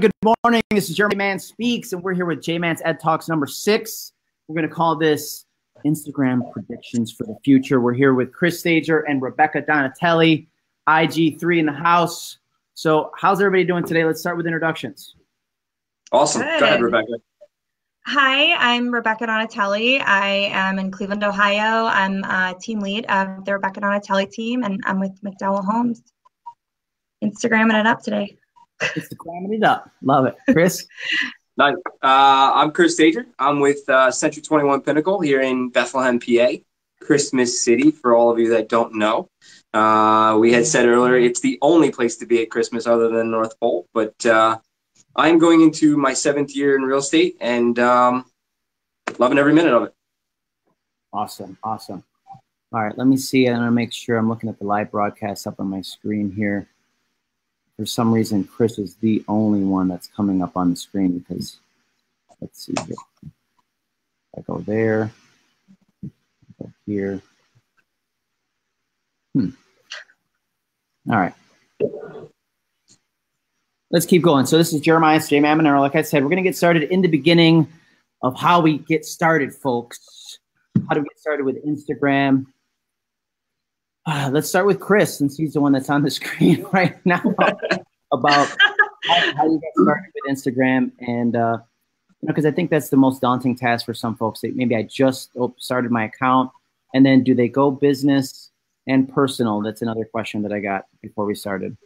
Good morning. This is Jeremy Man Speaks, and we're here with J Man's Ed Talks number 6. We're going to call this Instagram Predictions for the Future. We're here with Chris Stager and Rebecca Donatelli, IG3 in the house. So how's everybody doing today? Let's start with introductions. Awesome. Good. Go ahead, Rebecca. Hi, I'm Rebecca Donatelli. I am in Cleveland, Ohio. I'm team lead of the Rebecca Donatelli team, and I'm with McDowell Homes. Instagramming it up today. It's the climbing it up. Love it. Chris? Nice. I'm Chris Stager. I'm with Century 21 Pinnacle here in Bethlehem, PA, Christmas City, for all of you that don't know. We had said earlier it's the only place to be at Christmas other than North Pole, but I'm going into my 7th year in real estate and loving every minute of it. Awesome. Awesome. All right. Let me see. I'm going to make sure I'm looking at the live broadcast up on my screen here. For some reason, Chris is the only one that's coming up on the screen because, let's see here. I go there, go here. All right. Let's keep going. So this is Jeremiah, J Man, and like I said, we're going to get started in the beginning of how we get started, folks. How do we get started with Instagram? Let's start with Chris, since he's the one that's on the screen right now, about how you get started with Instagram. And, you know, because I think that's the most daunting task for some folks. Maybe I just started my account, and then do they go business and personal? That's another question that I got before we started.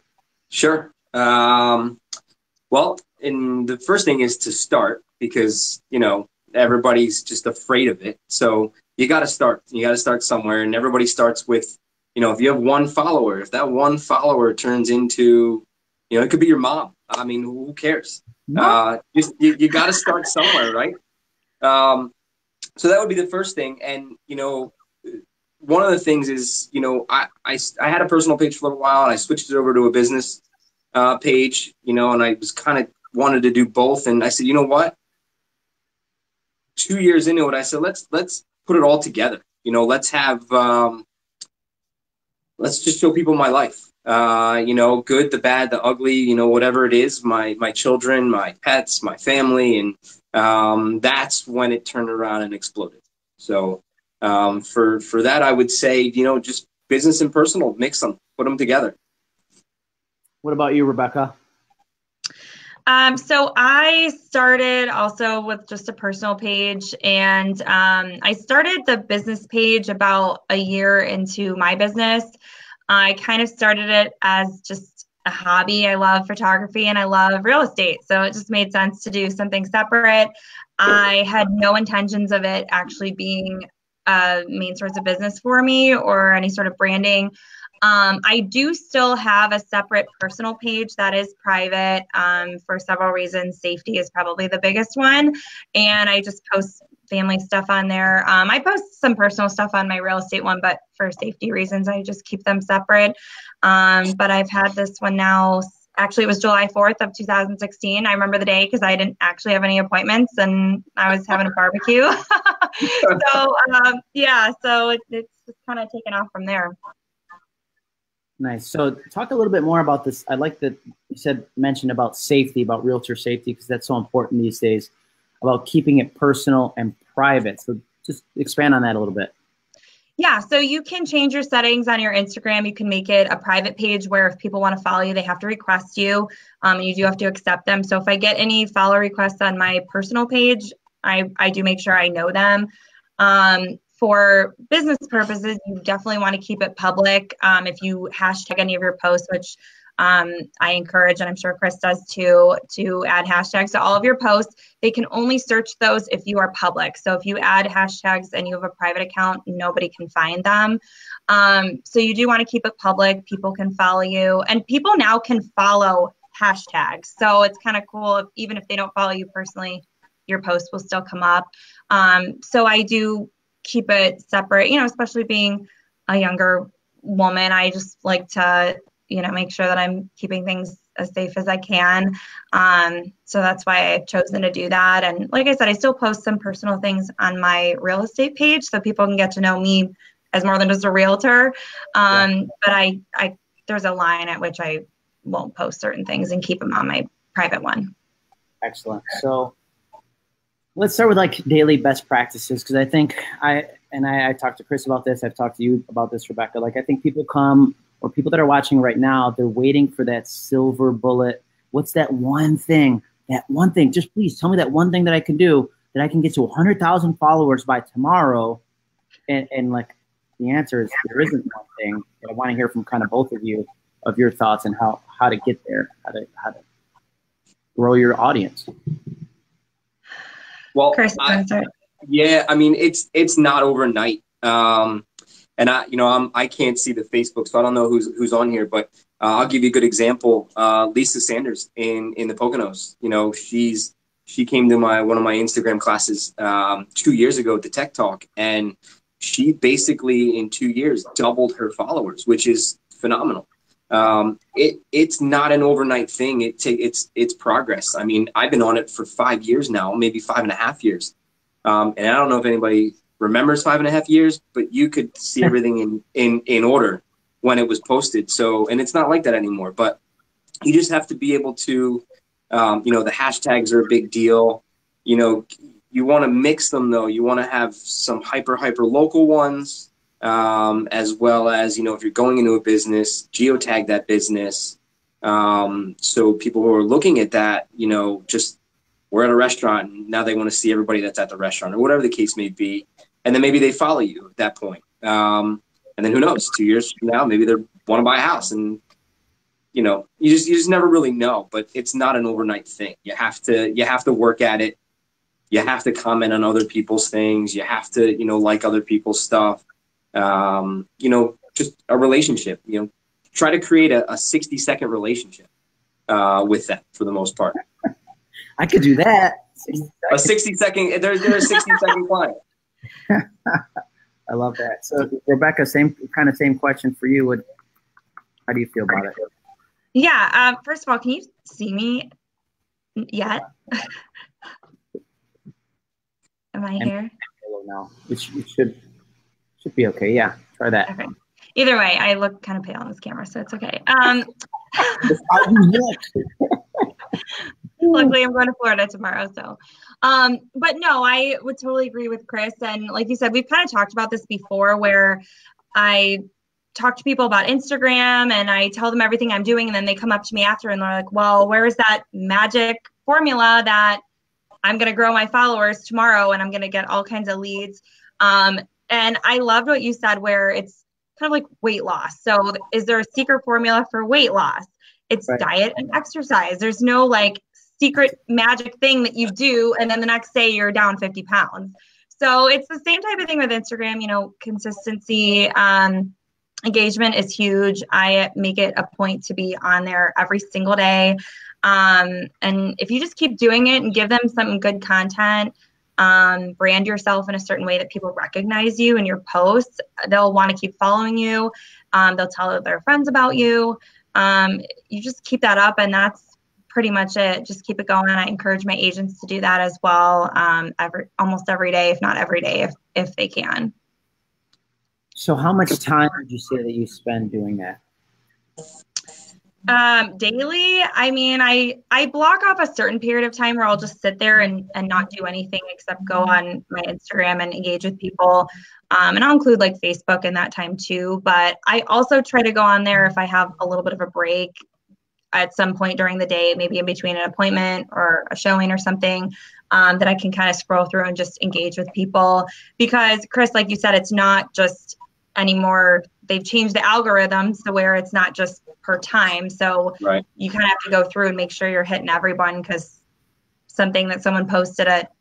Sure. Well, and the first thing is to start, because, you know, everybody's just afraid of it. So you got to start. You got to start somewhere, and everybody starts with, you know, if you have one follower, if that one follower turns into, you know, it could be your mom. I mean, who cares? You got to start somewhere, right? So that would be the first thing. And, you know, one of the things is, you know, I had a personal page for a little while, and I switched it over to a business page, you know, and I was kind of wanted to do both. And I said, you know what? 2 years into it, I said, let's put it all together. You know, let's have, let's just show people my life, you know, good, the bad, the ugly, you know, whatever it is, my children, my pets, my family. And that's when it turned around and exploded. So for that, I would say, you know, just business and personal, mix them, put them together. What about you, Rebecca? So I started also with just a personal page, and I started the business page about a year into my business. I kind of started it as just a hobby. I love photography and I love real estate, so it just made sense to do something separate. I had no intentions of it actually being a main source of business for me or any sort of branding. I do still have a separate personal page that is private for several reasons. Safety is probably the biggest one. And I just post family stuff on there. I post some personal stuff on my real estate one, but for safety reasons, I just keep them separate. But I've had this one now. Actually, it was July 4th of 2016. I remember the day because I didn't actually have any appointments and I was having a barbecue. So, yeah, so it's just kind of taken off from there. Nice. So talk a little bit more about this. I like that you mentioned about safety, about realtor safety, because that's so important these days, about keeping it personal and private. So just expand on that a little bit. Yeah. So you can change your settings on your Instagram. You can make it a private page where if people want to follow you, they have to request you. And you do have to accept them. So if I get any follow requests on my personal page, I do make sure I know them. For business purposes, you definitely want to keep it public. If you hashtag any of your posts, which I encourage, and I'm sure Chris does too, to add hashtags to all of your posts, they can only search those if you are public. So if you add hashtags and you have a private account, nobody can find them. So you do want to keep it public. People can follow you, and people now can follow hashtags. So it's kind of cool. If, even if they don't follow you personally, your posts will still come up. So I do keep it separate, you know, especially being a younger woman. I just like to, you know, make sure that I'm keeping things as safe as I can. So that's why I've chosen to do that. And like I said, I still post some personal things on my real estate page so people can get to know me as more than just a realtor. But there's a line at which I won't post certain things and keep them on my private one. Excellent. So let's start with like daily best practices, because I think I talked to Chris about this. I've talked to you about this, Rebecca. Like I think people come, or people that are watching right now, they're waiting for that silver bullet. What's that one thing? That one thing. Just please tell me that one thing that I can do that I can get to 100,000 followers by tomorrow. And like the answer is there isn't one thing. And I want to hear from kind of both of you of your thoughts and how to get there, how to grow your audience. Well, Chris, yeah, I mean, it's not overnight. And I can't see the Facebook, so I don't know who's on here, but I'll give you a good example. Lisa Sanders in the Poconos, you know, she came to one of my Instagram classes 2 years ago at the Tech Talk, and she basically in 2 years doubled her followers, which is phenomenal. It's not an overnight thing. It's progress. I mean, I've been on it for 5 years now, maybe 5.5 years. And I don't know if anybody remembers 5.5 years, but you could see everything in order when it was posted. So, and it's not like that anymore, but you just have to be able to, the hashtags are a big deal. You know, you want to mix them though. You want to have some hyper local ones. As well as, if you're going into a business, geotag that business. So people who are looking at that, just we're at a restaurant and now they want to see everybody that's at the restaurant or whatever the case may be. And then maybe they follow you at that point. And then who knows, 2 years from now, maybe they want to buy a house and, you just never really know, but it's not an overnight thing. You have to work at it. You have to comment on other people's things. You have to, like other people's stuff. Just a relationship, try to create a 60-second relationship with them for the most part. I could do that. 60 second, they're a 60-second client. I love that. So Rebecca, same question for you. How do you feel about it? Yeah. First of all, can you see me yet? Am I here? No, it should be okay. Yeah, try that. Okay. Either way, I look kind of pale on this camera, so it's okay. Luckily, I'm going to Florida tomorrow, so. But no, I would totally agree with Chris. And like you said, we've kind of talked about this before, where I talk to people about Instagram and I tell them everything I'm doing, and then they come up to me after and they're like, "Well, where is that magic formula that I'm going to grow my followers tomorrow and I'm going to get all kinds of leads?" And I loved what you said, where it's kind of like weight loss. So is there a secret formula for weight loss? It's right. Diet and exercise. There's no like secret magic thing that you do and then the next day you're down 50 pounds. So it's the same type of thing with Instagram, consistency, engagement is huge. I make it a point to be on there every single day. And if you just keep doing it and give them some good content, brand yourself in a certain way that people recognize you in your posts, they'll want to keep following you. They'll tell their friends about you. You just keep that up, and that's pretty much it. Just keep it going. I encourage my agents to do that as well. Almost every day, if not every day, if they can. So how much time would you say that you spend doing that? Daily. I mean, I block off a certain period of time where I'll just sit there and not do anything except go on my Instagram and engage with people. And I'll include like Facebook in that time too. But I also try to go on there if I have a little bit of a break at some point during the day, maybe in between an appointment or a showing or something, that I can kind of scroll through and just engage with people. Because Chris, like you said, it's not just anymore. They've changed the algorithm so where it's not just per time. So right. You kind of have to go through and make sure you're hitting everyone, because something that someone posted at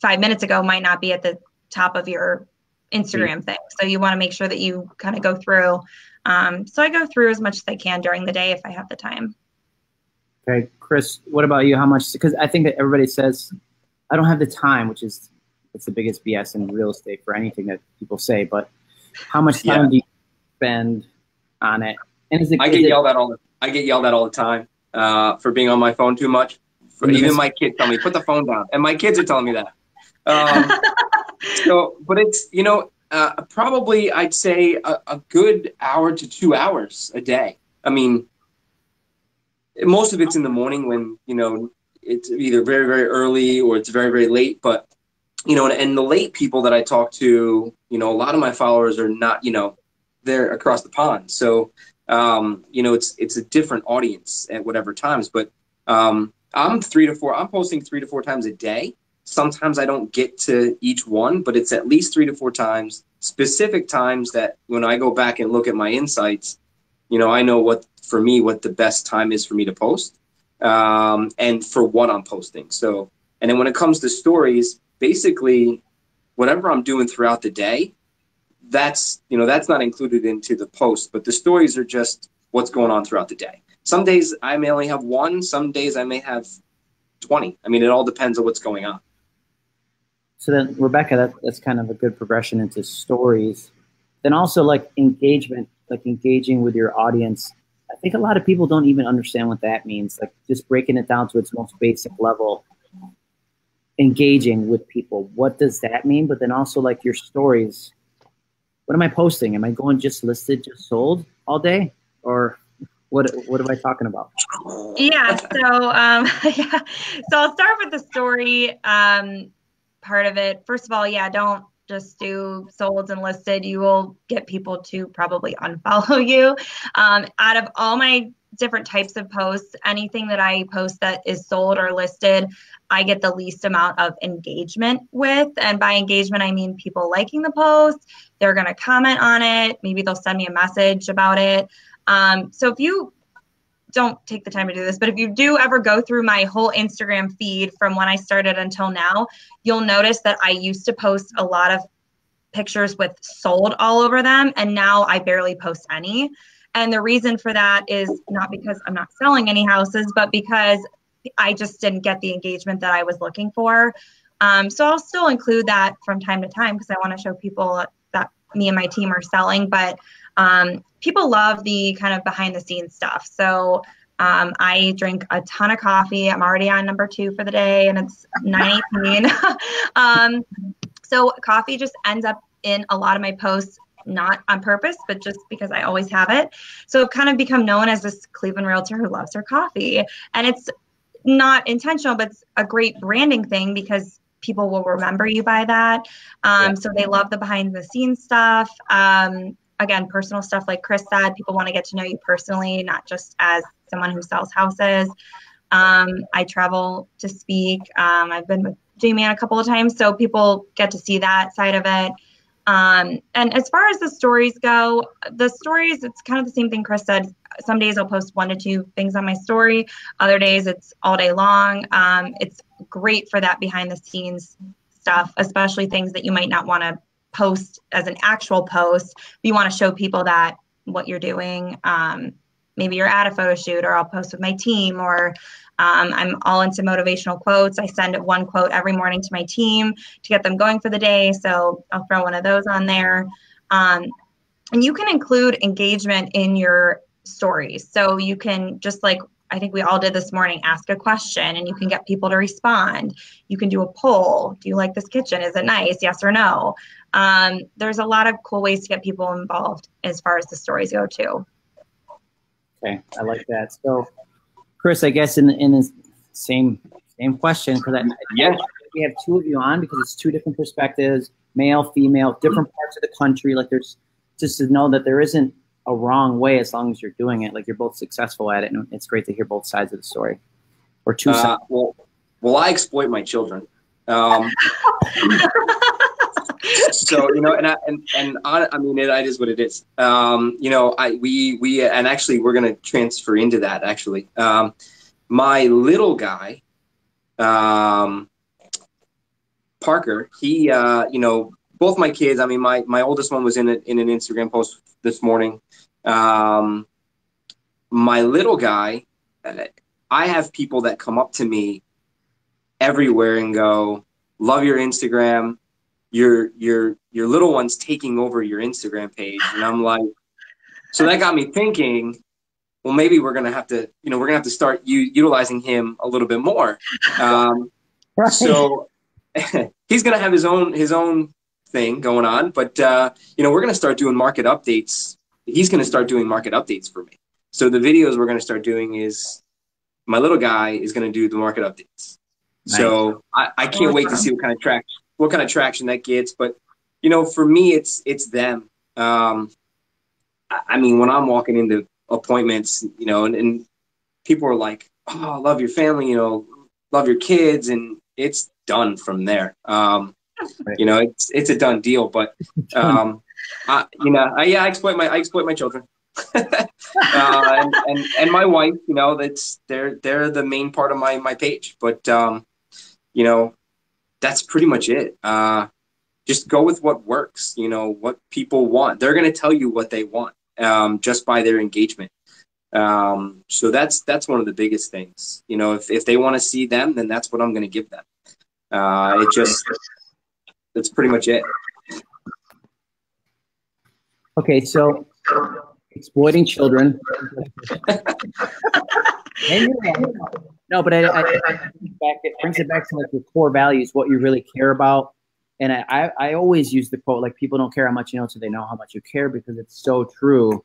5 minutes ago might not be at the top of your Instagram thing. So you want to make sure that you kind of go through. So I go through as much as I can during the day if I have the time. Okay, Chris, what about you? How much? Because I think that everybody says, I don't have the time, which is, it's the biggest BS in real estate for anything that people say, but how much time do you spend on it? And is it, I get yelled at all the time for being on my phone too much. Even my kids tell me, put the phone down. And my kids are telling me that. But it's, probably I'd say a good hour to 2 hours a day. I mean, most of it's in the morning when, you know, it's either very, very early or it's very, very late. But, you know, and the late people that I talk to, you know, a lot of my followers are not, you know, they're across the pond. So, you know, it's a different audience at whatever times. But I'm posting 3 to 4 times a day. Sometimes I don't get to each one, but it's at least 3 to 4 times, specific times that when I go back and look at my insights, you know, I know what the best time is for me to post, and for what I'm posting. So, and then when it comes to stories, basically whatever I'm doing throughout the day, that's, you know, that's not included into the post, but the stories are just what's going on throughout the day. Some days I may only have one, some days I may have 20. I mean, it all depends on what's going on. So then, Rebecca, that's kind of a good progression into stories. Then also like engagement, like engaging with your audience. I think a lot of people don't even understand what that means. Like just breaking it down to its most basic level, engaging with people. What does that mean? But then also like your stories. What am I posting? Am I going just listed, just sold all day? Or what am I talking about? Yeah, so so I'll start with the story part of it. First of all, yeah, don't just do sold and listed. You will get people to probably unfollow you. Out of all my different types of posts, anything that I post that is sold or listed, I get the least amount of engagement with. And by engagement, I mean people liking the post. They're going to comment on it. Maybe they'll send me a message about it. So if you don't take the time to do this, but if you do ever go through my whole Instagram feed from when I started until now, you'll notice that I used to post a lot of pictures with sold all over them, and now I barely post any. And the reason for that is not because I'm not selling any houses, but because I just didn't get the engagement that I was looking for. So I'll still include that from time to time because I want to show people that me and my team are selling, but people love the kind of behind the scenes stuff. So I drink a ton of coffee. I'm already on number 2 for the day, and it's 9:18. So coffee just ends up in a lot of my posts, not on purpose, but just because I always have it. So I've kind of become known as this Cleveland realtor who loves her coffee. And it's not intentional, but it's a great branding thing because people will remember you by that. So they love the behind the scenes stuff. Again, personal stuff, like Chris said, people want to get to know you personally, not just as someone who sells houses. I travel to speak. I've been with J Man a couple of times, so people get to see that side of it. And as far as the stories go, it's kind of the same thing Chris said. Some days I'll post 1 to 2 things on my story. Other days it's all day long. It's great for that behind the scenes stuff, especially things that you might not want to post as an actual post. You want to show people that what you're doing. Maybe you're at a photo shoot, or I'll post with my team, or I'm all into motivational quotes. I send 1 quote every morning to my team to get them going for the day. So I'll throw one of those on there. And you can include engagement in your stories. So you can just, like I think we all did this morning, ask a question, and you can get people to respond. You can do a poll. Do you like this kitchen? Is it nice? Yes or no? There's a lot of cool ways to get people involved as far as the stories go too. Okay, I like that. So Chris, I guess in the same question, because we have 2 of you on because it's 2 different perspectives, male, female, different parts of the country. Like there's just to know that there isn't a wrong way as long as you're doing it. Like you're both successful at it, and it's great to hear both sides of the story. Or 2 sides. Well, I exploit my children. So, you know, I mean, it is what it is. You know, we and actually we're going to transfer into that actually. My little guy, Parker, he, you know, both my kids, I mean, my oldest one was in an Instagram post this morning. My little guy, I have people that come up to me everywhere and go, love your Instagram. Your little one's taking over your Instagram page. And I'm like, so that got me thinking, well, maybe we're going to have to, you know, we're going to have to start utilizing him a little bit more. Right. So he's going to have his own thing going on, but you know, we're going to start doing market updates. He's going to start doing market updates for me. So the videos we're going to start doing is my little guy is going to do the market updates. Nice. So I can't wait to see what kind of traction that gets. But, you know, for me, it's them. I mean, when I'm walking into appointments, you know, and people are like, oh, I love your family, you know, love your kids. And it's done from there. You know, it's a done deal, but, you know, I exploit my children. and my wife, you know, that's they're the main part of my page, but, you know, that's pretty much it. Just go with what works, you know, what people want. They're going to tell you what they want, just by their engagement. So that's one of the biggest things, you know, if they want to see them, then that's what I'm going to give them. That's pretty much it. Okay. So exploiting children. No, but it brings it back to like your core values, what you really care about. And I always use the quote, like, people don't care how much you know until they know how much you care, because it's so true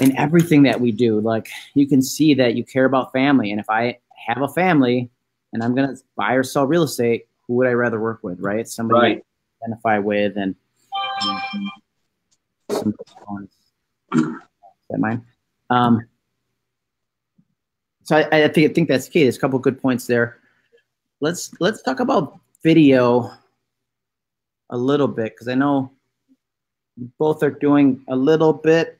in everything that we do. Like, you can see that you care about family. And if I have a family and I'm going to buy or sell real estate, who would I rather work with, right? Somebody right. I identify with, and some ones. Is that mine? So I think that's key. There's a couple of good points there. Let's talk about video a little bit, because I know you both are doing a little bit,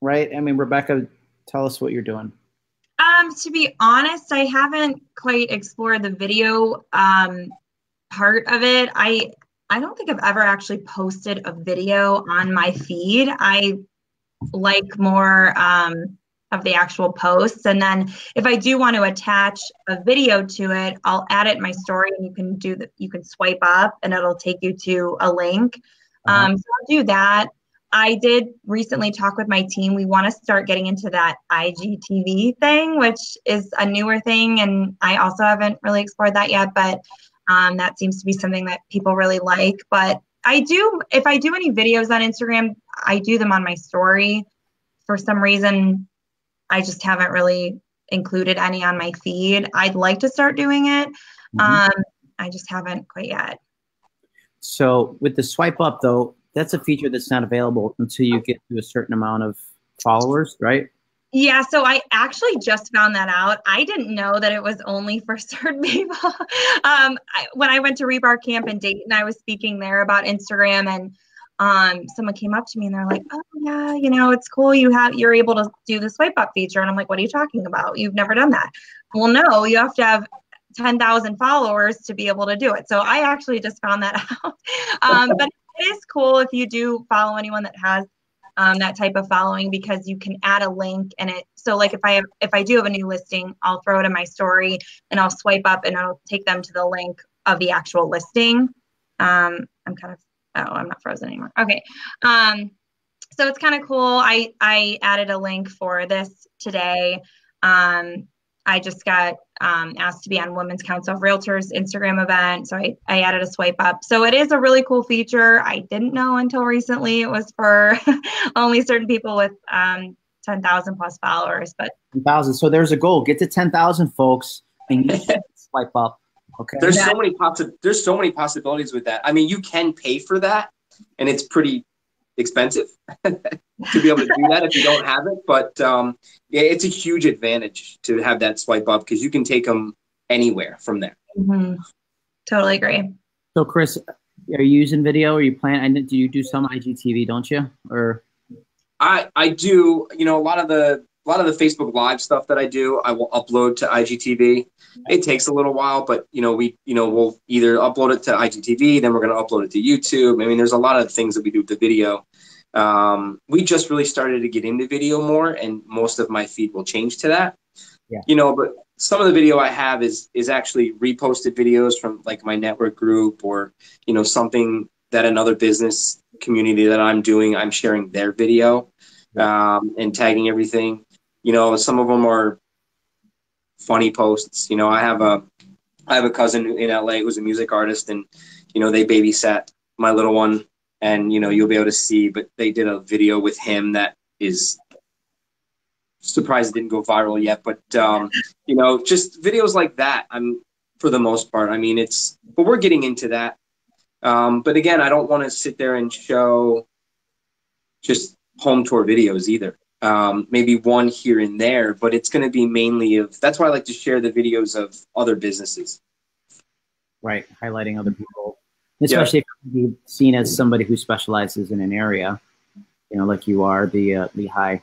right? I mean, Rebecca, tell us what you're doing. To be honest, I haven't quite explored the video part of it. I don't think I've ever actually posted a video on my feed. I like more of the actual posts. And then if I do want to attach a video to it, I'll add it in my story, and you can swipe up and it'll take you to a link. So I'll do that. I did recently talk with my team. We want to start getting into that IGTV thing, which is a newer thing, and I also haven't really explored that yet, but that seems to be something that people really like. But I do, if I do any videos on Instagram, I do them on my story. For some reason, I just haven't really included any on my feed. I'd like to start doing it. I just haven't quite yet. So with the swipe up, though, that's a feature that's not available until you get to a certain amount of followers, right? Yeah, so I actually just found that out. I didn't know that it was only for certain people. When I went to Rebar Camp in Dayton, I was speaking there about Instagram, and someone came up to me and they're like, oh yeah, you know, it's cool. You're able to do the swipe up feature. And I'm like, what are you talking about? You've never done that. Well, no, you have to have 10,000 followers to be able to do it. So I actually just found that out. But it is cool if you do follow anyone that has that type of following, because you can add a link in it. So like if I do have a new listing, I'll throw it in my story and I'll swipe up and I'll take them to the link of the actual listing. I'm not frozen anymore. Okay. So it's kind of cool. I added a link for this today. I just got asked to be on Women's Council of Realtors Instagram event. So I added a swipe up. So it is a really cool feature. I didn't know until recently it was for only certain people with 10,000 plus followers. But 10,000. So there's a goal. Get to 10,000 folks and you swipe up. Okay. There's so many possibilities with that. I mean, you can pay for that, and it's pretty expensive to be able to do that if you don't have it. But yeah, it's a huge advantage to have that swipe up, because you can take them anywhere from there. Mm-hmm. Totally agree. So Chris, are you using video? Are you planning? Do you do some IGTV? Don't you? Or I do. You know, a lot of the Facebook Live stuff that I do, I will upload to IGTV. It takes a little while, but you know, we'll either upload it to IGTV, then we're going to upload it to YouTube. I mean, there's a lot of things that we do with the video. We just really started to get into video more, and most of my feed will change to that. Yeah. You know, but some of the video I have is actually reposted videos from like my network group, or, you know, something that another business community that I'm doing, I'm sharing their video, and tagging everything. You know, some of them are funny posts. You know, I have a cousin in LA who's a music artist, and, you know, they babysat my little one, and, you know, you'll be able to see, but they did a video with him that is surprised it didn't go viral yet, but you know, just videos like that. I'm for the most part. I mean, it's, but we're getting into that. But again, I don't want to sit there and show just home tour videos either. Maybe one here and there, but it's going to be mainly of, that's why I like to share the videos of other businesses. Right. Highlighting other people, especially if you're seen as somebody who specializes in an area, you know, like you are, the Lehigh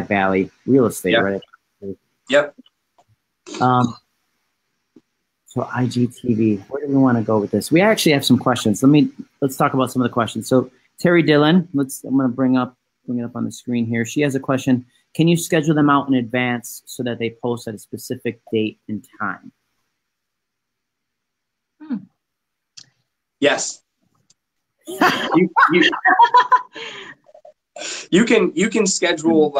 Valley real estate, right? Yep. So IGTV, where do we want to go with this? We actually have some questions. Let's talk about some of the questions. So Terry Dillon, I'm going to bring it up on the screen here. She has a question. Can you schedule them out in advance so that they post at a specific date and time? Yes. You can schedule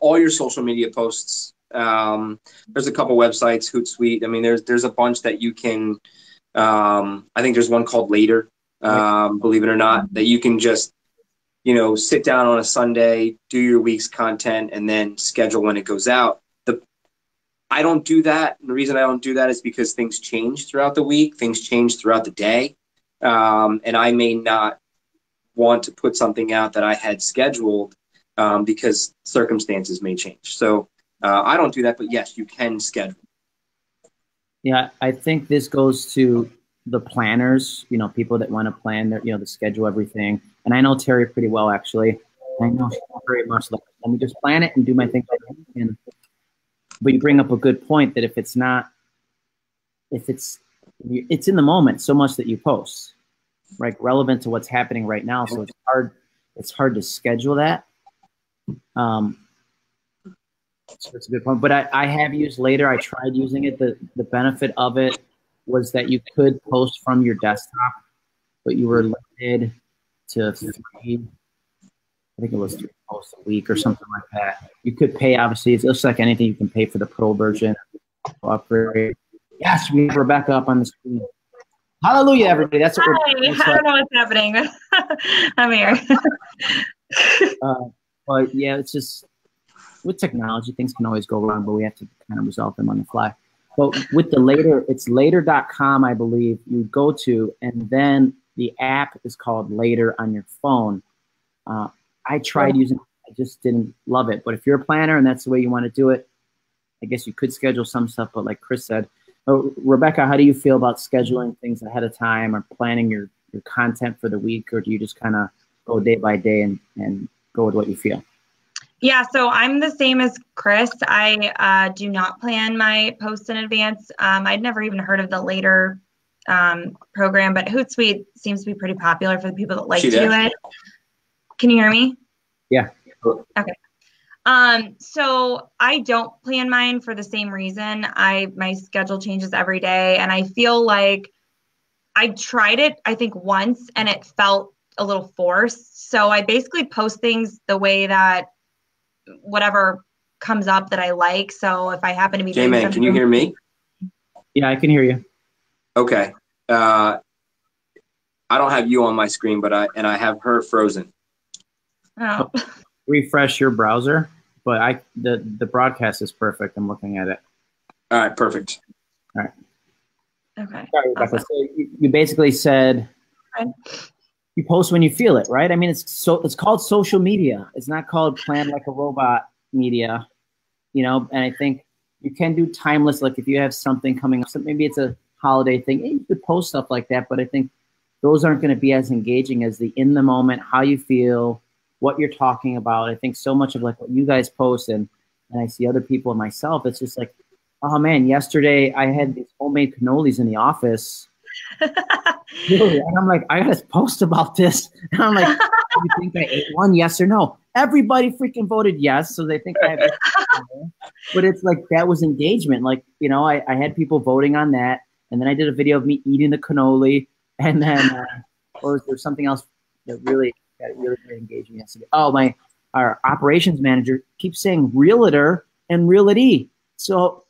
all your social media posts. There's a couple websites, Hootsuite. I mean, there's a bunch that you can. I think there's one called Later. Believe it or not, that you can just, you know, sit down on a Sunday, do your week's content, and then schedule when it goes out. I don't do that. And the reason I don't do that is because things change throughout the week. Things change throughout the day, and I may not want to put something out that I had scheduled because circumstances may change. So I don't do that, but yes, you can schedule. Yeah, I think this goes to the planners, you know, people that want to plan their, you know, to schedule everything. And I know Terry pretty well, actually. I know she's not very much like, let me just plan it and do my thing. But you bring up a good point that if it's not, it's in the moment so much that you post, right? Relevant to what's happening right now. So it's hard to schedule that. So that's a good point. But I have used Later. I tried using it. The benefit of it was that you could post from your desktop, but you were limited to 3. I think it was 3 posts a week or something like that. You could pay, obviously. It looks like anything you can pay for the pro version. Yes, we have Rebecca up on the screen. Hallelujah, everybody. That's what we're doing. I don't know what's happening. I'm here. But yeah, it's just, with technology, things can always go wrong, but we have to kind of resolve them on the fly. But with the Later, it's later.com, I believe, you go to, and then the app is called Later on your phone. I tried using it. I just didn't love it. But if you're a planner and that's the way you want to do it, I guess you could schedule some stuff. But like Chris said, Rebecca, how do you feel about scheduling things ahead of time or planning your content for the week? Or do you just kind of go day by day and go with what you feel? Yeah, so I'm the same as Chris. I do not plan my posts in advance. I'd never even heard of the Later program, but Hootsuite seems to be pretty popular for the people that like to do it. Can you hear me? Yeah. Okay. So I don't plan mine for the same reason. My schedule changes every day, and I feel like I tried it, I think, once, and it felt a little forced. So I basically post things the way that whatever comes up that I like. So if I happen to be J Man, can you hear me? Yeah, I can hear you. Okay. I don't have you on my screen, but I have her frozen. Oh. Refresh your browser, but the broadcast is perfect. I'm looking at it. All right, perfect. All right. Okay. Sorry, Rebecca. Awesome. So you basically said you post when you feel it, right? I mean, it's called social media. It's not called plan like a robot media, you know. And I think you can do timeless, like if you have something coming up, so maybe it's a holiday thing, you could post stuff like that. But I think those aren't going to be as engaging as the in the moment, how you feel, what you're talking about. I think so much of like what you guys post and I see other people and myself, it's just like, oh man, yesterday I had these homemade cannolis in the office. Really? And I'm like, I gotta post about this. And I'm like, do you think I ate one? Yes or no? Everybody freaking voted yes, so they think I have. But it's like that was engagement. Like, you know, I had people voting on that, and then I did a video of me eating the cannoli, and then or there's something else that really engaged me yesterday. Oh, our operations manager keeps saying realtor and realty, so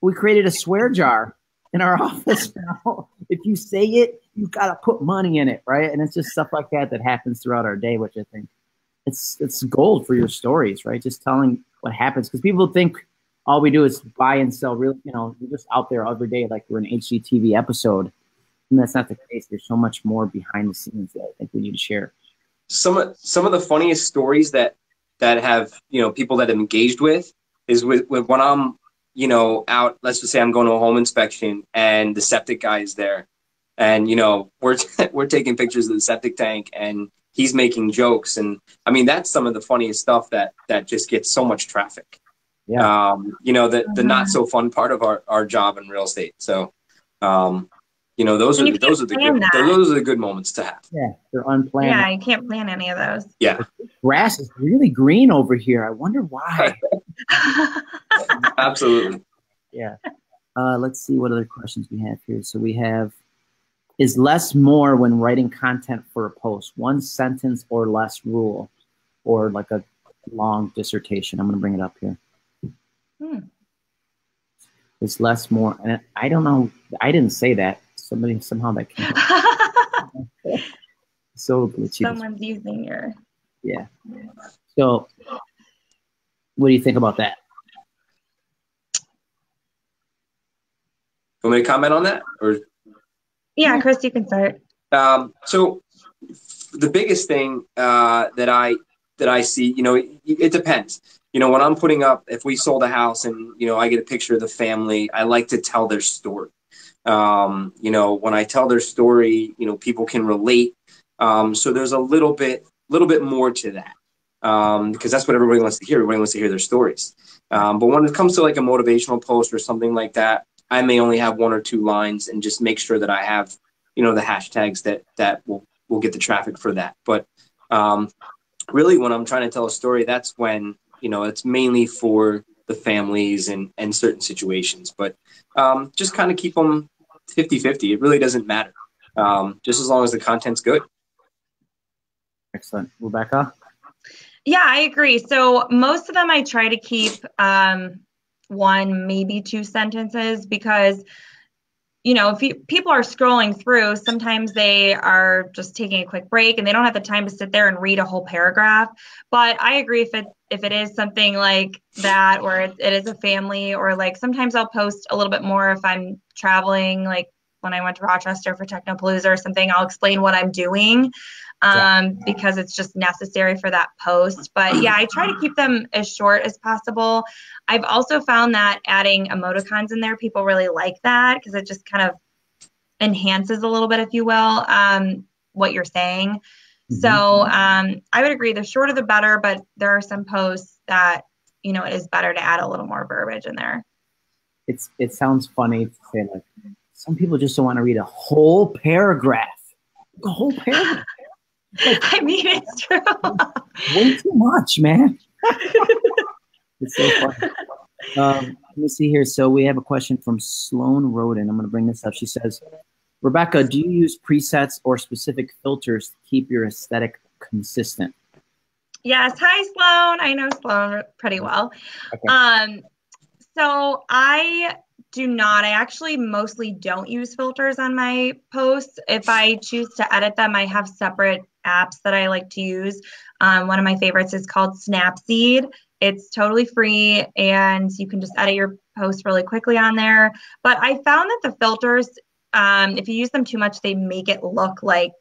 we created a swear jar in our office now. If you say it, you've got to put money in it, right? And it's just stuff like that that happens throughout our day, which I think it's gold for your stories, right? Just telling what happens, because people think all we do is buy and sell real, you know, we're just out there every day like we're an HGTV episode. And that's not the case. There's so much more behind the scenes that I think we need to share. Some of the funniest stories that have, you know, people that have engaged with is with when I'm, you know, out, let's just say I'm going to a home inspection and the septic guy is there and, you know, we're taking pictures of the septic tank and he's making jokes. And I mean, that's some of the funniest stuff that just gets so much traffic. Yeah. You know, the not so fun part of our job in real estate. So, you know, those are the good moments to have. Yeah, they're unplanned. Yeah, you can't plan any of those. Yeah. The grass is really green over here. I wonder why. Absolutely. Yeah. Let's see what other questions we have here. So we have, is less more when writing content for a post? One sentence or less rule, or like a long dissertation. I'm going to bring it up here. Hmm. Is less more, and I don't know. I didn't say that. Somebody somehow that came up. So glitchy. Someone's using your. Yeah. So, what do you think about that? Want me to comment on that, or? Yeah, Chris, you can start. So, the biggest thing that I see, you know, it depends. You know, when I'm putting up, if we sold a house and, you know, I get a picture of the family, I like to tell their story. You know, when I tell their story, you know, people can relate. So there's a little bit more to that because that's what everybody wants to hear. Everybody wants to hear their stories. But when it comes to like a motivational post or something like that, I may only have 1 or 2 lines and just make sure that I have, you know, the hashtags that will get the traffic for that. But really when I'm trying to tell a story, that's when, you know, it's mainly for the families and certain situations, but just kind of keep them 50-50. It really doesn't matter, just as long as the content's good. Excellent. Rebecca? Yeah, I agree. So most of them I try to keep 1, maybe 2 sentences because, you know, if people are scrolling through, sometimes they are just taking a quick break and they don't have the time to sit there and read a whole paragraph. But I agree if it is something like that, or it is a family, or like sometimes I'll post a little bit more if I'm traveling, like when I went to Rochester for Technopalooza or something, I'll explain what I'm doing because it's just necessary for that post. But yeah, I try to keep them as short as possible. I've also found that adding emoticons in there, people really like that because it just kind of enhances a little bit, if you will, what you're saying. So I would agree, the shorter the better, but there are some posts that, you know, it is better to add a little more verbiage in there. It sounds funny to say, like, some people just don't want to read a whole paragraph. A whole paragraph. Like, I mean, it's true. Way too much, man. It's so funny. Let me see here. So we have a question from Sloan Roden. I'm going to bring this up. She says, Rebecca, do you use presets or specific filters to keep your aesthetic consistent? Yes. Hi, Sloan. I know Sloan pretty well. Okay. So I do not. I actually mostly don't use filters on my posts. If I choose to edit them, I have separate apps that I like to use. One of my favorites is called Snapseed. It's totally free, and you can just edit your posts really quickly on there. But I found that the filters, if you use them too much, they make it look like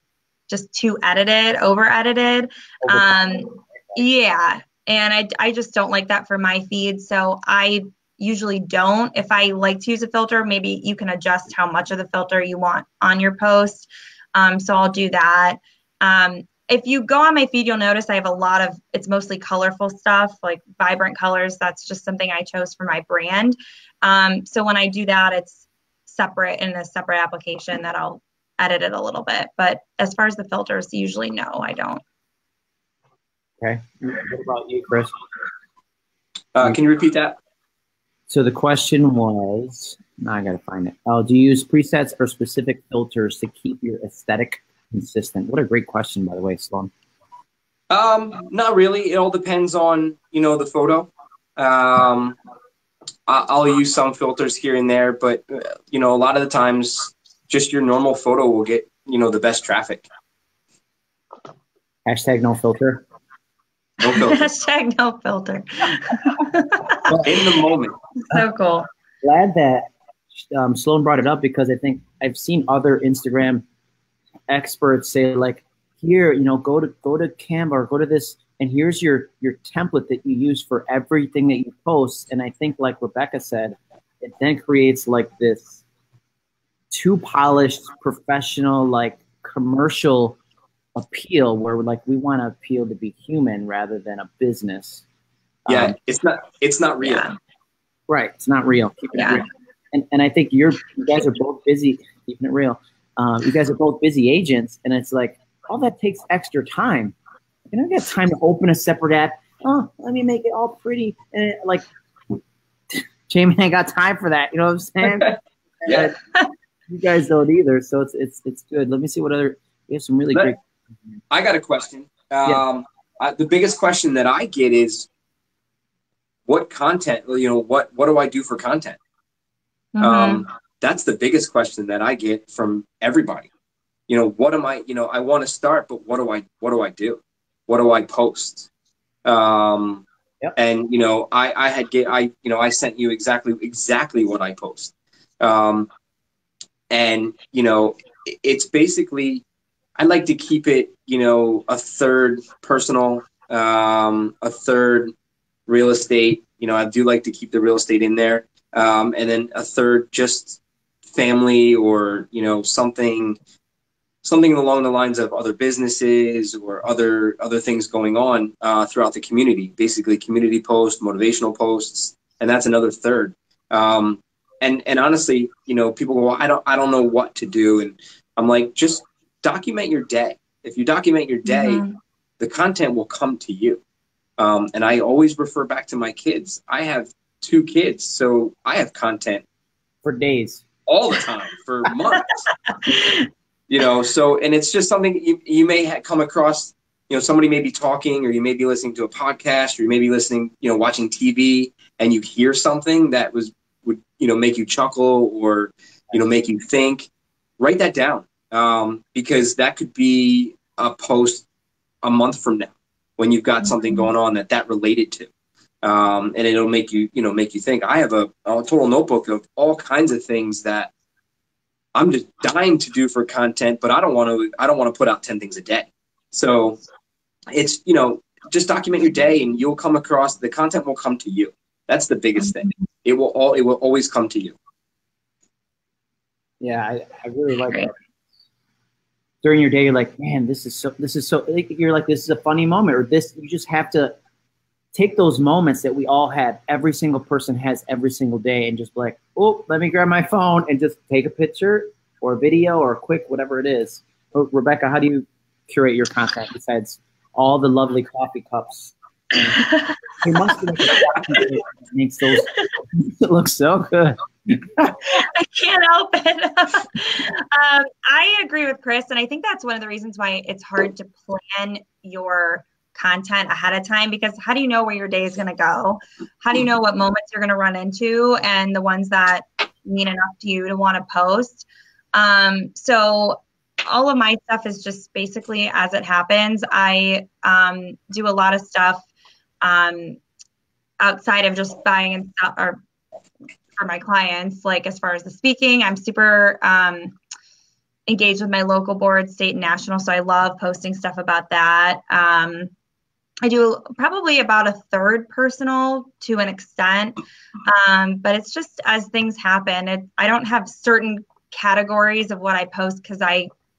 just too edited, over edited. Yeah. And I just don't like that for my feed. So I usually don't. If I like to use a filter, maybe you can adjust how much of the filter you want on your post. So I'll do that. If you go on my feed, you'll notice I have a lot of, it's mostly colorful stuff, like vibrant colors. That's just something I chose for my brand. So when I do that, it's separate in a separate application that I'll edit it a little bit. But as far as the filters, usually no, I don't. Okay. What about you, Chris? Can you repeat that? So the question was, now I got to find it. Do you use presets or specific filters to keep your aesthetic consistent? What a great question, by the way, Sloan. Not really. It all depends on, you know, the photo. I'll use some filters here and there, but, you know, a lot of the times just your normal photo will get, you know, the best traffic. #NoFilter. No filter. Hashtag no filter. In the moment. So cool. Glad that Sloan brought it up, because I think I've seen other Instagram experts say, like, here, you know, go to Canva or go to this, and here's your template that you use for everything that you post. And I think, like Rebecca said, it then creates like this too polished, professional, like commercial appeal, where like we want to appeal to be human rather than a business. Yeah, it's not real. Yeah. Right, it's not real. Keeping it real. And I think you guys are both busy keeping it real. You guys are both busy agents, and it's like all that takes extra time. You don't get time to open a separate app. Oh, let me make it all pretty. And it, like, Jamie ain't got time for that. You know what I'm saying? Yeah. You guys don't either, so it's good. Let me see what other. We have some really great. I got a question. The biggest question that I get is, what content? You know, what do I do for content? Mm-hmm. That's the biggest question that I get from everybody. You know, what am I? You know, I want to start, but what do I do? What do I post? Yep. And you know, I sent you exactly what I post. And you know, it's basically, I like to keep it, you know, a third personal, a third real estate. You know, I do like to keep the real estate in there. And then a third just family, or, you know, something along the lines of other businesses or other things going on throughout the community. Basically community posts, motivational posts, and that's another third. And honestly, you know, people go, well, I don't know what to do. And I'm like, just document your day. If you document your day, mm-hmm. the content will come to you. And I always refer back to my kids. I have 2 kids, so I have content for days, all the time, for months. You know, so, and it's just something you may come across. You know, somebody may be talking, or you may be listening to a podcast, or you may be listening, you know, watching TV, and you hear something that would, you know, make you chuckle, or, you know, make you think. Write that down, because that could be a post a month from now, when you've got something going on that related to. And it'll make you think. I have a total notebook of all kinds of things that I'm just dying to do for content, but I don't want to put out 10 things a day. So it's, you know, just document your day, and you'll come across, the content will come to you. That's the biggest thing. It will always come to you. Yeah. I really like that. During your day, you're like, man, this is so, you're like, this is a funny moment, or this, you just have to take those moments that we all had, every single person has every single day, and just like, oh, let me grab my phone and just take a picture or a video or a quick, whatever it is. Oh, Rebecca, how do you curate your content besides all the lovely coffee cups? You must be making that makes those, it looks so good. I can't help it. I agree with Chris, and I think that's one of the reasons why it's hard to plan your content ahead of time, because how do you know where your day is going to go? How do you know what moments you're going to run into, and the ones that mean enough to you to want to post? So all of my stuff is just basically as it happens. I do a lot of stuff outside of just buying and stuff, or for my clients, like as far as the speaking, I'm super engaged with my local board, state and national, so I love posting stuff about that. I do probably about a third personal to an extent, but it's just as things happen. I don't have certain categories of what I post, because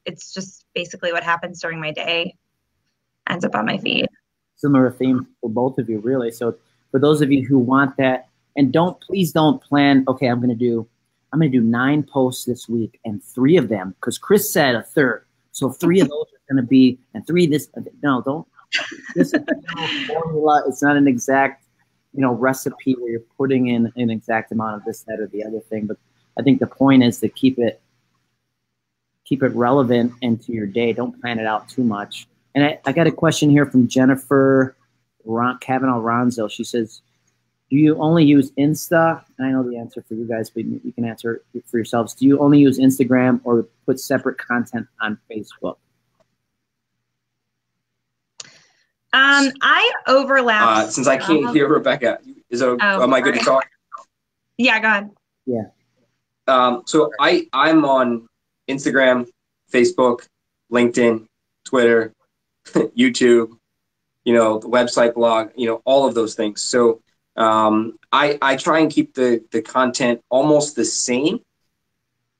it's just basically what happens during my day ends up on my feed. Similar theme for both of you, really. So for those of you who want that, and please don't plan, okay, I'm going to do 9 posts this week, and 3 of them, because Chris said a third. So 3 of those are going to be, and 3 this, no, don't. This is no formula. It's not an exact, you know, recipe where you're putting in an exact amount of this, that, or the other thing. But I think the point is to keep it relevant into your day. Don't plan it out too much. And I got a question here from Jennifer Cavanaugh Ronzo. She says, do you only use Insta? And I know the answer for you guys, but you can answer it for yourselves. Do you only use Instagram, or put separate content on Facebook? I overlap. Since I can't hear Rebecca, am I good to talk? Yeah, go ahead. Yeah. So I'm on Instagram, Facebook, LinkedIn, Twitter, YouTube, the website, blog, all of those things. So I try and keep the content almost the same,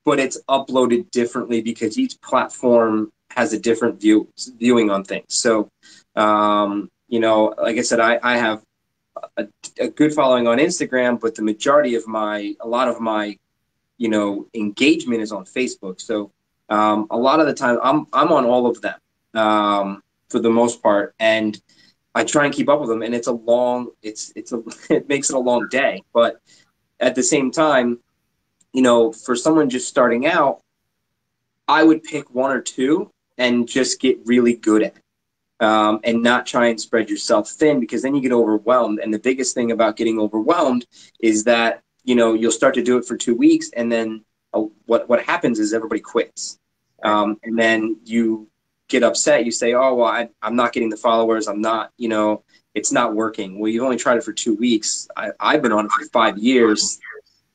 but it's uploaded differently because each platform has a different viewing on things. So, like I said, I have a good following on Instagram, but the majority of a lot of my, engagement is on Facebook. So a lot of the time I'm on all of them for the most part, and I try and keep up with them. And it makes it a long day, but at the same time, for someone just starting out, I would pick one or two and just get really good at it, and not try and spread yourself thin, because then you get overwhelmed. And the biggest thing about getting overwhelmed is that, you'll start to do it for 2 weeks, and then what happens is everybody quits. And then you get upset. You say, oh, well, I'm not getting the followers. I'm not, it's not working. Well, you've only tried it for 2 weeks. I've been on it for 5 years,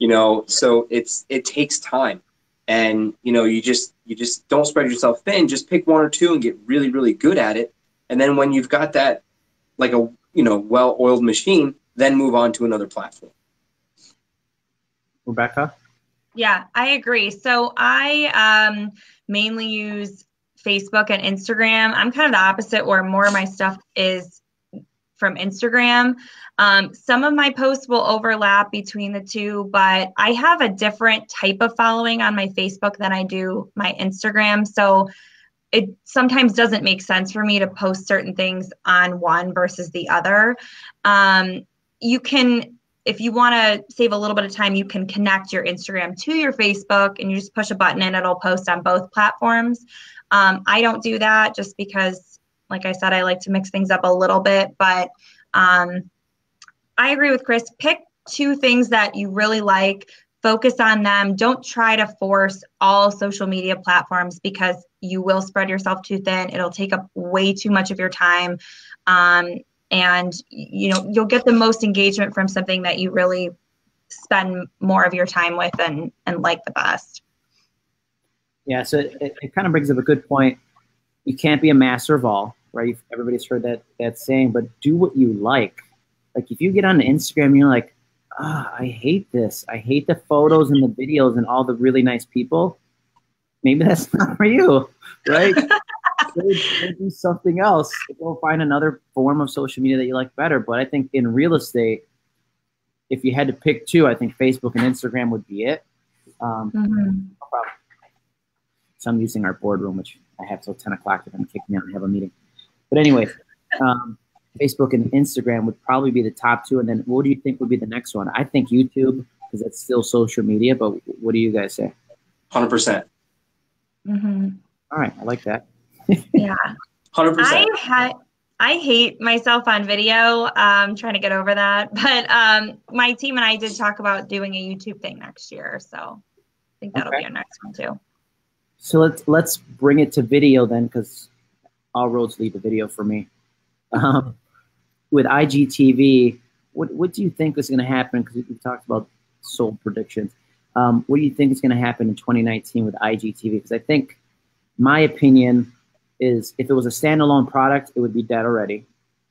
so it takes time. And, you just don't spread yourself thin. Just pick one or two and get really, really good at it. And then when you've got that, like a, well-oiled machine, then move on to another platform. Rebecca? Yeah, I agree. So I mainly use Facebook and Instagram. I'm kind of the opposite, where more of my stuff is from Instagram. Some of my posts will overlap between the two, but I have a different type of following on my Facebook than I do my Instagram. So it sometimes doesn't make sense for me to post certain things on one versus the other. You can, if you want to save a little bit of time, you can connect your Instagram to your Facebook, and you just push a button and it'll post on both platforms. I don't do that just because, like I said, I like to mix things up a little bit, but I agree with Chris. Pick two things that you really like, focus on them. Don't try to force all social media platforms, because you will spread yourself too thin. It'll take up way too much of your time. And you'll get the most engagement from something that you really spend more of your time with and like the best. Yeah, so it kind of brings up a good point. You can't be a master of all. Right, everybody's heard that saying, but do what you like. Like if you get on Instagram and you're like, I hate this. I hate the photos and the videos and all the really nice people. Maybe that's not for you, right? Go do something else. Go find another form of social media that you like better. But I think in real estate, if you had to pick two, I think Facebook and Instagram would be it. No problem. So I'm using our boardroom, which I have till 10 o'clock. They're going to kick me out and have a meeting. But anyway, Facebook and Instagram would probably be the top two. And then what do you think would be the next one? I think YouTube, because that's still social media. But what do you guys say? 100%. All right. I like that. Yeah. 100%. I hate myself on video. I'm trying to get over that. But my team and I did talk about doing a YouTube thing next year. So I think that'll be our next one, too. So let's bring it to video then, because all roads lead to video for me. With IGTV, what do you think is going to happen? Because we talked about sold predictions. What do you think is going to happen in 2019 with IGTV? Because I think my opinion is if it was a standalone product, it would be dead already.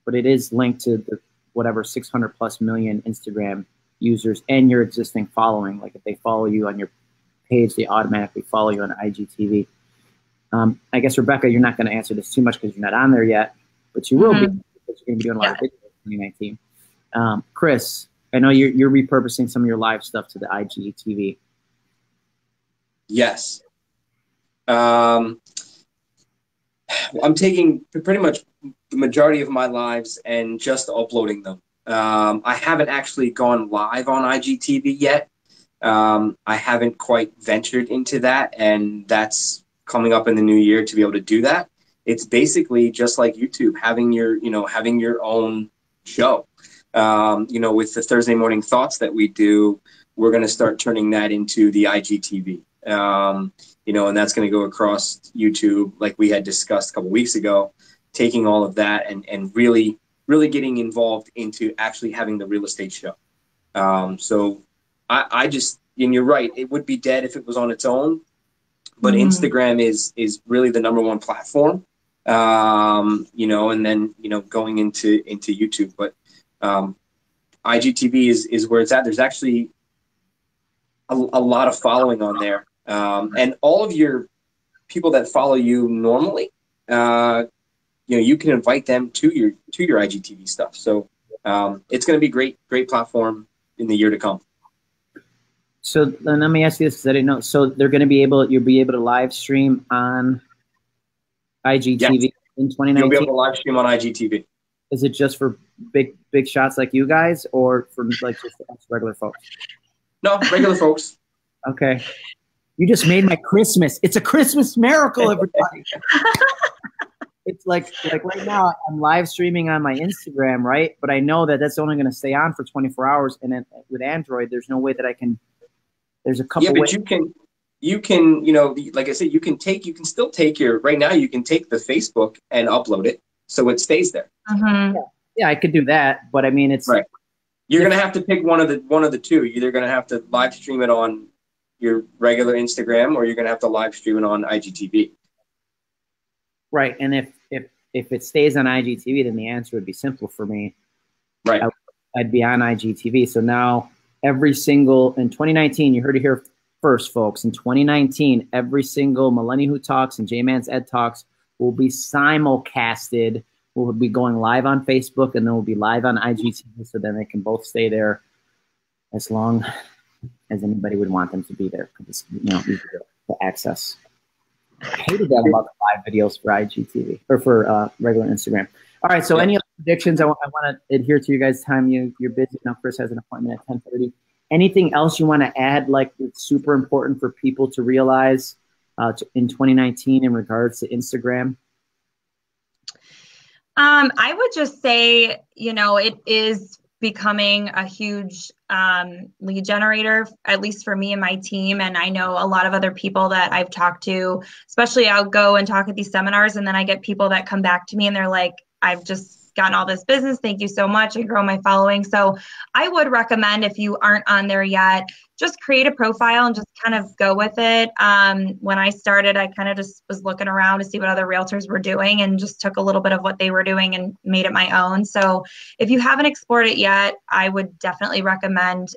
But it is linked to the whatever 600+ million Instagram users and your existing following. Like if they follow you on your page, they automatically follow you on IGTV. I guess, Rebecca, you're not going to answer this too much because you're not on there yet, but you will be, because you're going to be doing a lot of videos in 2019. Chris, I know you're repurposing some of your live stuff to the IGTV. Yes. I'm taking pretty much the majority of my lives and just uploading them. I haven't actually gone live on IGTV yet. I haven't quite ventured into that, and that's coming up in the new year to be able to do that. It's basically just like YouTube, having your, having your own show. With the Thursday morning thoughts that we do, we're going to start turning that into the IGTV. And that's going to go across YouTube, like we had discussed a couple weeks ago, taking all of that and really getting involved into actually having the real estate show. So I just, and you're right, it would be dead if it was on its own, but Instagram is really the #1 platform, you know, and then, you know, going into YouTube, but IGTV is where it's at. There's actually a lot of following on there. And all of your people that follow you normally, you know, you can invite them to your IGTV stuff. So it's going to be great platform in the year to come. So then let me ask you this, because I didn't know. So they're going to be able, you'll be able to live stream on IGTV in 2019? You'll be able to live stream on IGTV. Is it just for big shots like you guys, or for like just regular folks? No, regular folks. Okay. You just made my Christmas. It's a Christmas miracle, everybody. It's like right now I'm live streaming on my Instagram, right? But I know that that's only going to stay on for 24 hours. And then with Android, there's no way that I can, there's a couple ways. Yeah, but ways. you can, you know, like I said, you can still take your, right now you can take the Facebook and upload it, so it stays there. Mm-hmm. Yeah, I could do that, but I mean, it's right. You're gonna have to pick one of the two. You're either gonna have to live stream it on your regular Instagram, or you're gonna have to live stream it on IGTV. Right, and if it stays on IGTV, then the answer would be simple for me. Right, I'd be on IGTV. So now every single in 2019, you heard it here first, folks. In 2019, every single Millennial Who Talks and J Man's Ed Talks will be simulcasted. We'll be going live on Facebook, and then we'll be live on IGTV, so then they can both stay there as long as anybody would want them to be there, because it's, you know, easy to access. I hated that about the live videos for IGTV, or for regular Instagram. All right, so any other predictions? I want to adhere to you guys' time. You're busy now. Chris has an appointment at 10:30. Anything else you want to add, like it's super important for people to realize in 2019 in regards to Instagram? I would just say, you know, it is becoming a huge lead generator, at least for me and my team. And I know a lot of other people that I've talked to, especially I'll go and talk at these seminars, and then I get people that come back to me and they're like, I've just gotten all this business. Thank you so much. I grow my following. So I would recommend, if you aren't on there yet, just create a profile and just kind of go with it. When I started, I kind of just was looking around to see what other realtors were doing, and just took a little bit of what they were doing and made it my own. So if you haven't explored it yet, I would definitely recommend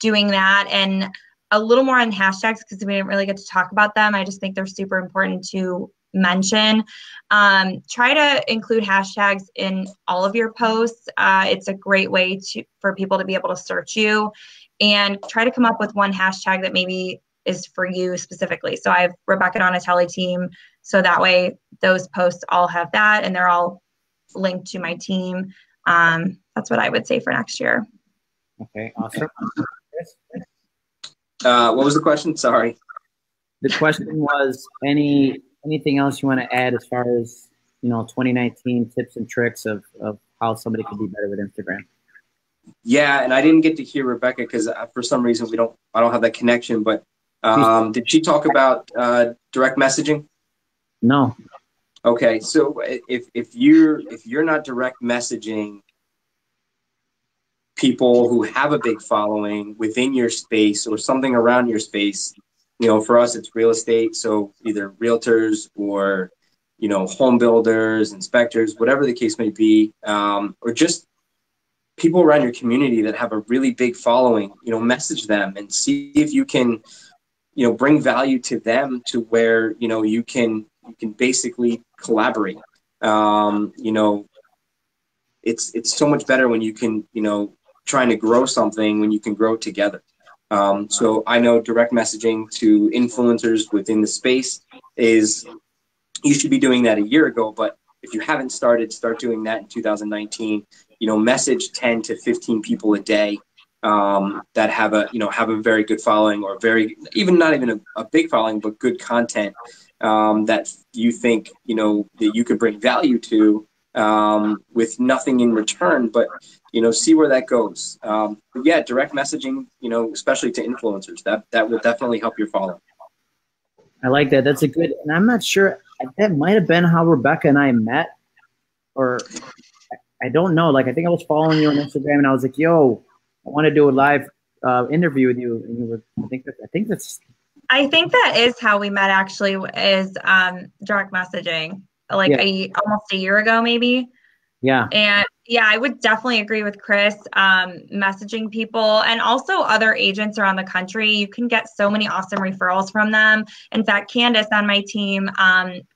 doing that, and a little more on hashtags, because we didn't really get to talk about them. I just think they're super important to mention. Try to include hashtags in all of your posts. It's a great way for people to be able to search you. And try to come up with one hashtag that maybe is for you specifically. So I have Rebecca Donatelli team, so that way those posts all have that, and they're all linked to my team. That's what I would say for next year. Okay, awesome. What was the question? Sorry. The question was anything else you want to add as far as, you know, 2019 tips and tricks of how somebody could be better with Instagram? Yeah, and I didn't get to hear Rebecca because for some reason I don't have that connection. But did she talk about direct messaging? No. Okay, so if you're not direct messaging people who have a big following within your space or something around your space, you know, for us it's real estate, so either realtors or, you know, home builders, inspectors, whatever the case may be, or just people around your community that have a really big following, you know, message them and see if you can, you know, bring value to them to where, you know, you can basically collaborate. You know, it's so much better when you can, you know, trying to grow something when you can grow together. So I know direct messaging to influencers within the space is, you should be doing that a year ago, but if you haven't started, start doing that in 2019. You know, message 10 to 15 people a day that have a, you know, have a very good following, or very, even not even a big following, but good content that you think, you know, that you could bring value to with nothing in return, but, you know, see where that goes. But yeah, direct messaging, you know, especially to influencers, that will definitely help your following. I like that. That's a good, and I'm not sure, that might have been how Rebecca and I met, or I don't know. Like, I think I was following you on Instagram, and I was like, "Yo, I want to do a live interview with you." And you were, I think that is how we met. Actually, is direct messaging, like almost a year ago, maybe. Yeah. And yeah, I would definitely agree with Chris. Messaging people and also other agents around the country, you can get so many awesome referrals from them. In fact, Candace on my team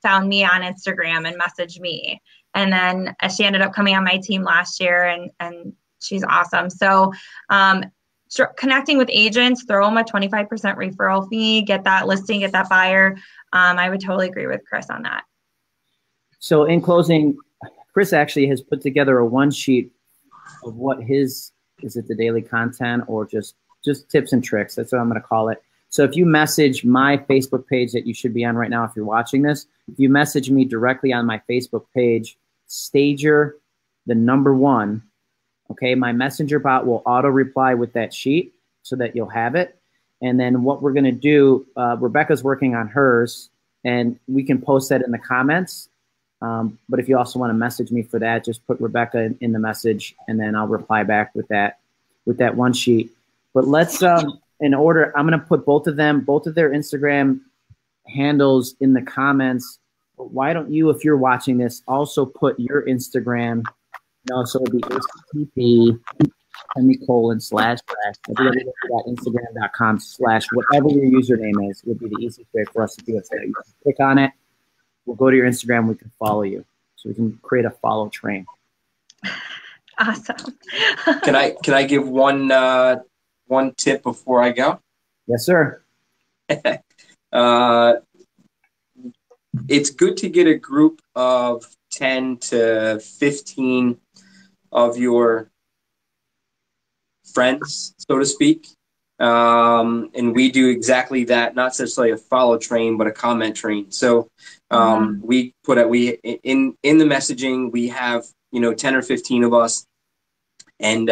found me on Instagram and messaged me, and then she ended up coming on my team last year, and she's awesome. So connecting with agents, throw them a 25% referral fee, get that listing, get that buyer. I would totally agree with Chris on that. So in closing, Chris actually has put together a one sheet of what his, is it the daily content or just tips and tricks? That's what I'm going to call it. So if you message my Facebook page that you should be on right now, if you're watching this, if you message me directly on my Facebook page, Stager, the number one, okay, my messenger bot will auto reply with that sheet so that you'll have it. And then what we're going to do, Rebecca's working on hers, and we can post that in the comments. But if you also want to message me for that, just put Rebecca in the message, and then I'll reply back with that one sheet. But let's, in order, I'm going to put both of them, both of their Instagram handles in the comments. But why don't you, if you're watching this, also put your Instagram, so it'll be http://www.instagram.com/whatever your username is, would be the easiest way for us to do it. So you can click on it. We'll go to your Instagram. We can follow you, so we can create a follow train. Awesome. Can I give one tip before I go? Yes, sir. It's good to get a group of 10 to 15 of your friends, so to speak. And we do exactly that, not necessarily a follow train, but a comment train. So we put it, in the messaging, we have, 10 or 15 of us. And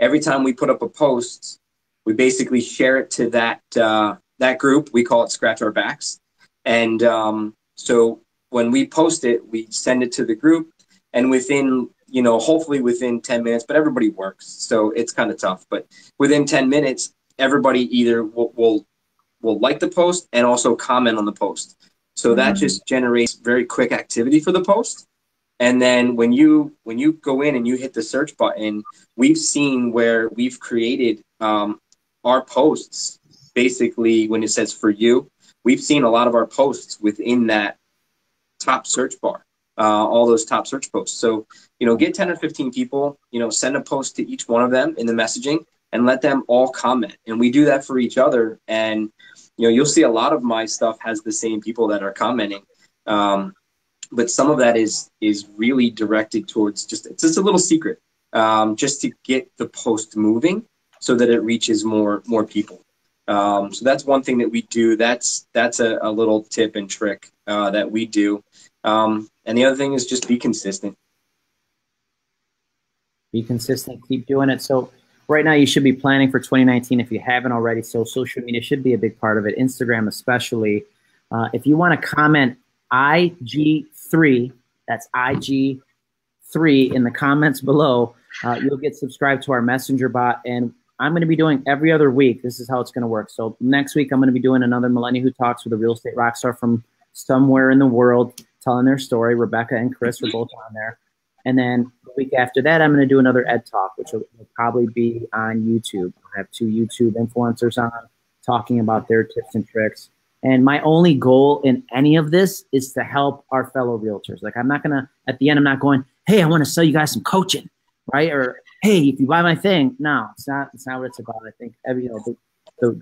every time we put up a post, we basically share it to that, that group. We call it Scratch Our Backs. And so when we post it, we send it to the group, and within, hopefully within 10 minutes, but everybody works, so it's kind of tough, but within 10 minutes, everybody either will like the post and also comment on the post. So that just generates very quick activity for the post. And then when you go in and you hit the search button, we've seen where we've created our posts. Basically, when it says for you, we've seen a lot of our posts within that top search bar, all those top search posts. So, get 10 or 15 people, send a post to each one of them in the messaging, and let them all comment. And we do that for each other. And, you'll see a lot of my stuff has the same people that are commenting. But some of that is really directed towards it's just a little secret, just to get the post moving so that it reaches more people. So that's one thing that we do. That's a little tip and trick that we do. And the other thing is just be consistent. Be consistent, keep doing it. So right now, you should be planning for 2019 if you haven't already. So social media should be a big part of it, Instagram especially. If you want to comment IG3, that's IG3 in the comments below, you'll get subscribed to our messenger bot. And I'm going to be doing every other week. This is how it's going to work. So next week, I'm going to be doing another Millennial Who Talks with a real estate rock star from somewhere in the world telling their story. Rebecca and Chris were both on there. And then the week after that, I'm going to do another Ed Talk, which will probably be on YouTube. I'll have two YouTube influencers on talking about their tips and tricks. And my only goal in any of this is to help our fellow realtors. Like, I'm not going to, at the end, I'm not going, hey, I want to sell you guys some coaching, right? Or, hey, if you buy my thing. No, it's not what it's about. I think the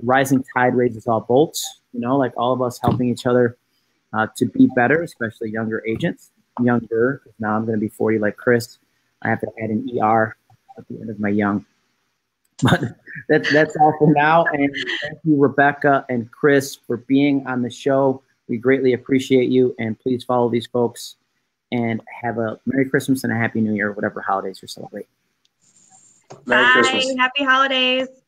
rising tide raises all boats, like all of us helping each other to be better, especially younger agents. Younger, because now I'm going to be 40 like Chris. I have to add an ER at the end of my young. But that's all for now. And thank you, Rebecca and Chris, for being on the show. We greatly appreciate you. And please follow these folks. And have a Merry Christmas and a Happy New Year, whatever holidays you're celebrating. Merry Christmas. Happy holidays.